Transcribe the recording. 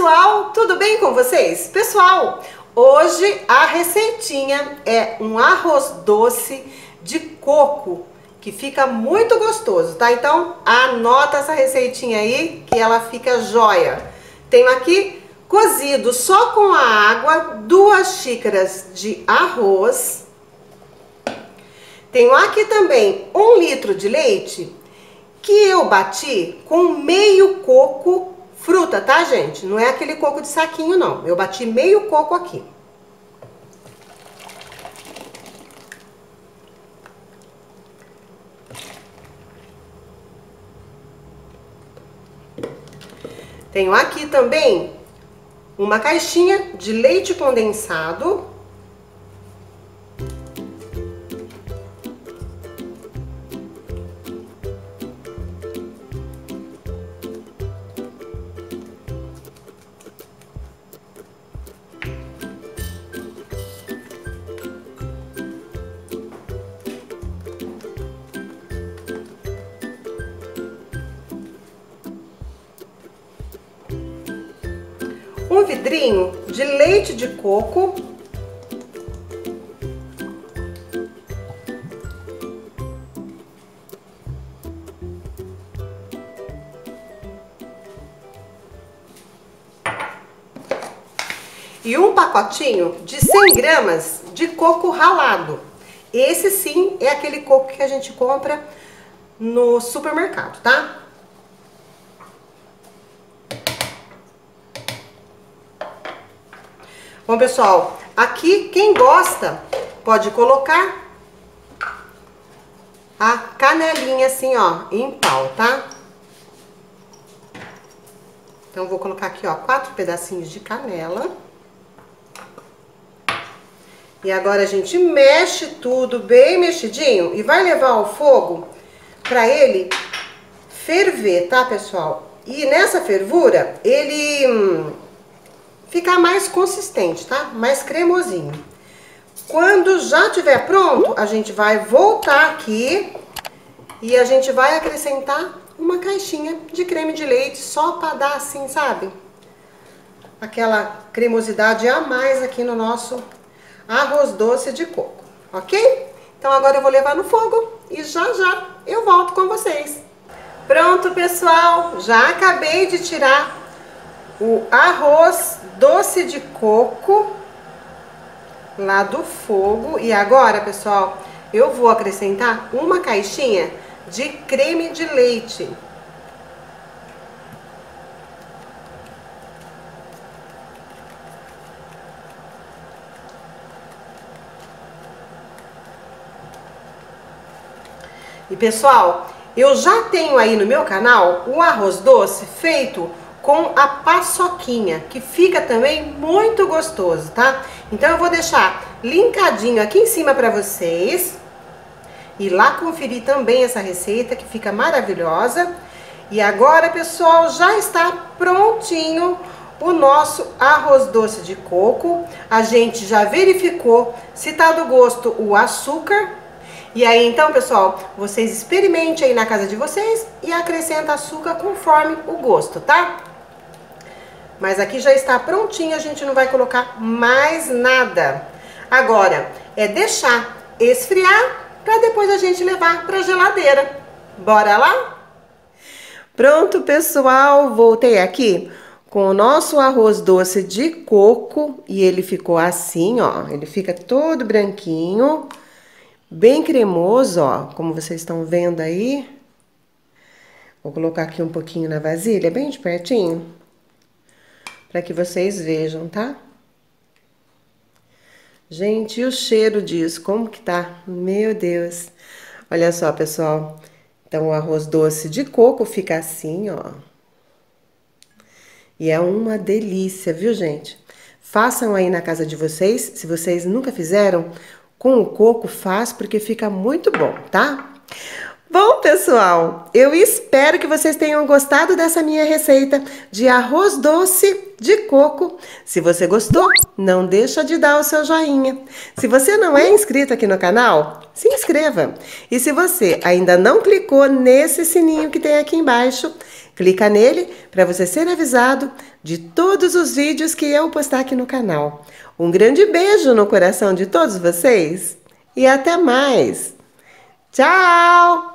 pessoal, tudo bem com vocês? Pessoal, hoje a receitinha é um arroz doce de coco, que fica muito gostoso, tá? Então anota essa receitinha aí, que ela fica joia. Tenho aqui cozido só com a água, 2 xícaras de arroz. Tenho aqui também 1 litro de leite, que eu bati com meio coco fruta, tá, gente? Não é aquele coco de saquinho, não. Eu bati meio coco aqui. Tenho aqui também uma caixinha de leite condensado. Um vidrinho de leite de coco. E um pacotinho de 100 gramas de coco ralado. Esse sim é aquele coco que a gente compra no supermercado, tá? Bom, pessoal, aqui quem gosta pode colocar a canelinha assim, ó, em pau, tá? Então vou colocar aqui, ó, 4 pedacinhos de canela. E agora a gente mexe tudo bem mexidinho e vai levar ao fogo pra ele ferver, tá, pessoal? E nessa fervura, ele ficar mais consistente, tá? Mais cremosinho. Quando já tiver pronto, a gente vai voltar aqui e a gente vai acrescentar uma caixinha de creme de leite só para dar assim, sabe? Aquela cremosidade a mais aqui no nosso arroz doce de coco, ok? Então agora eu vou levar no fogo e já eu volto com vocês. Pronto, pessoal, já acabei de tirar o arroz doce de coco lá do fogo. E agora, pessoal, eu vou acrescentar uma caixinha de creme de leite. E, pessoal, eu já tenho aí no meu canal o arroz doce feito com a paçoquinha, que fica também muito gostoso, tá? Então eu vou deixar linkadinho aqui em cima pra vocês e lá conferir também essa receita, que fica maravilhosa. E agora, pessoal, já está prontinho o nosso arroz doce de coco. A gente já verificou se tá do gosto o açúcar. E aí, então, pessoal, vocês experimentem aí na casa de vocês e acrescenta açúcar conforme o gosto, tá? Mas aqui já está prontinho, a gente não vai colocar mais nada. Agora, é deixar esfriar para depois a gente levar para a geladeira. Bora lá? Pronto, pessoal, voltei aqui com o nosso arroz doce de coco e ele ficou assim, ó. Ele fica todo branquinho, bem cremoso, ó, como vocês estão vendo aí. Vou colocar aqui um pouquinho na vasilha, bem de pertinho, para que vocês vejam, tá? Gente, e o cheiro disso, como que tá? Meu Deus! Olha só, pessoal. Então, o arroz doce de coco fica assim, ó. E é uma delícia, viu, gente? Façam aí na casa de vocês. Se vocês nunca fizeram, com o coco faz, porque fica muito bom, tá? Bom, pessoal, eu espero que vocês tenham gostado dessa minha receita de arroz doce de coco. Se você gostou, não deixa de dar o seu joinha. Se você não é inscrito aqui no canal, se inscreva. E se você ainda não clicou nesse sininho que tem aqui embaixo, Clica nele para você ser avisado de todos os vídeos que eu postar aqui no canal. Um grande beijo no coração de todos vocês e até mais! Tchau!